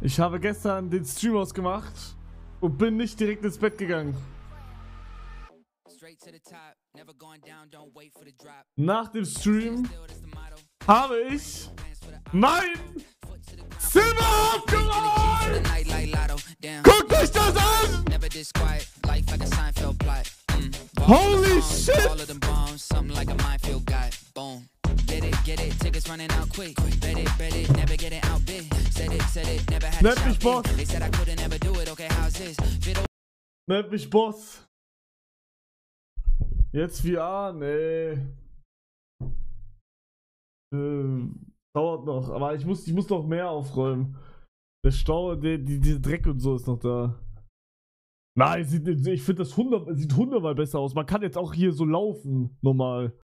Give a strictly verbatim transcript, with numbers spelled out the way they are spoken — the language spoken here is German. Ich habe gestern den Stream ausgemacht und bin nicht direkt ins Bett gegangen. Nach dem Stream habe ich mein Zimmer aufgeräumt! Guckt euch das an! Holy shit! Get it, get it, tickets running out quick. Bet it, bet it, never get it out big. Said it, said it, never had a shot. They said I couldn't ever do it, okay, how's this? Nennt mich Boss. Jetzt V R, nee. Ähm, dauert noch, aber ich muss, ich muss noch mehr aufräumen. Der Stau, der, die, dieser Dreck und so ist noch da. Nein, sieht, ich finde das hundert, sieht hundertmal besser aus. Man kann jetzt auch hier so laufen, normal.